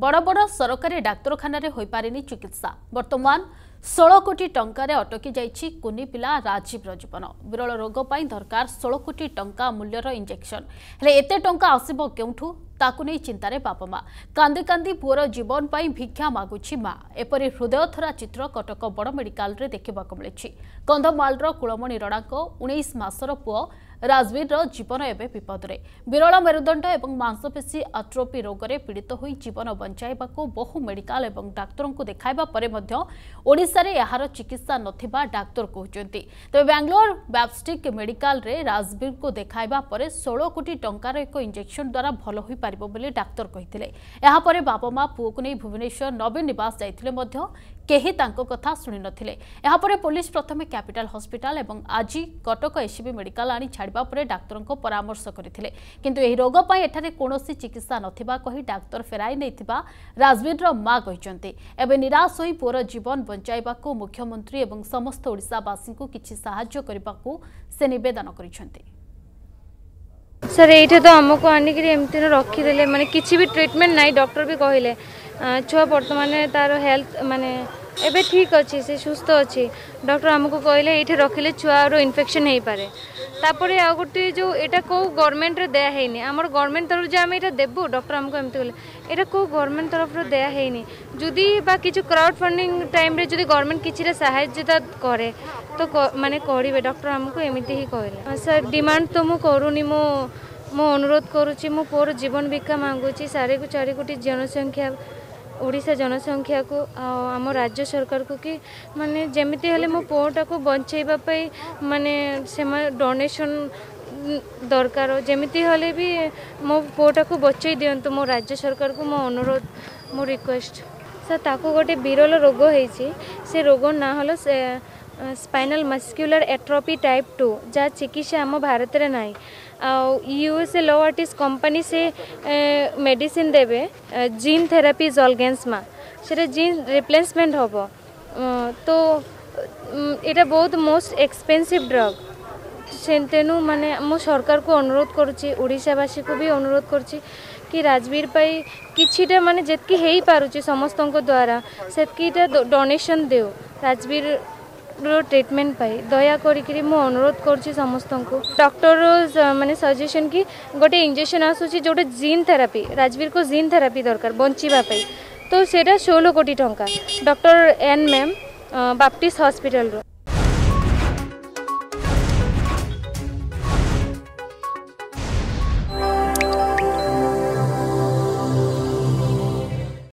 बड़ बड़ सरकारी डाक्तखाना हो पारे चिकित्सा बर्तमान 16 कोटी टंकार अटकी जाइछि कुनी पिला राजीव जीवन विरल रोग पर दरकार 16 कोटी टंका मूल्यर इंजेक्शन हेले एते टंका आसीबो केउठू ताकु नै चिंतारे बापा माँ कांदी कांदी पुअर जीवन पर भिक्षा मागुछि माँ एपरि हृदयथरा चित्र कटक बड़ मेडिकल रे देखिबाक मिलिछि। कंधमालर कुलमणि रणाक 19 मासर पुओ राजवीर जीवन एवं विपद में विरल मेरुदंड और मांसपेशी आट्रोफी रोग से पीड़ित हो जीवन बंचाइबा बहु मेडिकल और डाक्तरों को देखाइबा परे मध्य ओडिशा रे यार चिकित्सा नथिबा डाक्तर कहते तबे बेंगलोर बैप्स्टिक मेडिकल रे राजवीर को देखाइबा परे 16 कोटी टंकार एक इंजेक्शन द्वारा भल हो पारिबो बोली डाक्तर कहिथिले। एहा परे बापा मां पुओ को नै भुवनेश्वर नवीन निवास जाइथिले मध्य केही तांको कथा सुनि नथिले। एहा परे पुलिस प्रथमे कैपिटल हॉस्पिटल एवं आज कटक एससीबी मेडिकल आनी छाड़बा परे डाक्तरन को परामर्श करथिले किंतु एही रोग पई एठारे कोनोसी चिकित्सा नथिबा कहि डाक्तर फेराई नैथिबा राजवीर रो मां कहिसंते। एबे निराश होई पुओर जीवन बंचाइबा को मुख्यमंत्री एवं समस्त ओडिसावासी को किछि सहायता करबा को से निवेदन करिसंते। सर एठे तो हमको आनिक एमती रखीदे माने किछि भी ट्रीटमेंट नाई डॉक्टर भी कहले छुआ बर्तमान तार हेल्थ माने एबे ठीक अच्छे से सुस्थ अच्छे डॉक्टर हमको कहले ये रखिले छुआर इन्फेक्शन हो पाए तापर आ गोटे जो एटा को गवर्नमेंट रे दया हैनी आमर गवर्नमेंट तरफ जे आम ये देबू डॉक्टर हमको एमती कहले एटा को गवर्नमेंट तरफ रो दया हैनी जदि बा किछु क्राउड फंडिंग टाइम रे जदि गवर्नमेंट किछि रे सहायता करे तो माने कहबे डॉक्टर हमको एमिति ही कहले। सर डिमांड तो मु करूनी मो अनुरोध करुची मो पुओर जीवन भिक्षा मांगुची 4.5 कोटी जनसंख्या ओडिशा जनसंख्या को आम राज्य सरकार को कि माने जेमिति हेले मो पुओटा को बंचाइबा पई माने से डोनेशन दरकार जेमिति हेले भी मो पुओटा को बचाई दियंतु मो राज्य सरकार को मो अनुरोध मो रिक्वेस्ट। सर ताको गोटे विरल रोग होईची से रोग ना हलो से स्पाइनल मस्क्युलर एट्रोफी टाइप 2 जहाँ चिकित्सा आम भारत में ना यूएसए लो आर्टिस्ट कंपनी से मेडिसिन देवे जीन थेरेपी जोलगेन्समा से जीन रिप्लेसमेंट हम तो यहाँ बहुत मोस्ट एक्सपेंसिव ड्रग से तेणु माने मो सरकार को अनुरोध करुची ओडिशावासी को भी अनुरोध करुची कि राजवीर पाई किछिटा माने जेतकी हेई पारुची समस्तों को द्वारा सेतकीटा डोनेशन देव राजवीर ट्रीटमेंट पाई दया करी मो अनुरोध करुँची समस्त को डॉक्टर माने सजेशन कि गोटे इंजेक्शन आसूची जोटे जीन थेरेपी राजवीर को जीन थेरेपी दरकार बंचीबा पाई तो सेटा 16 कोटी टंका डॉक्टर एन मैम बाप्टिस्ट हॉस्पिटल रो।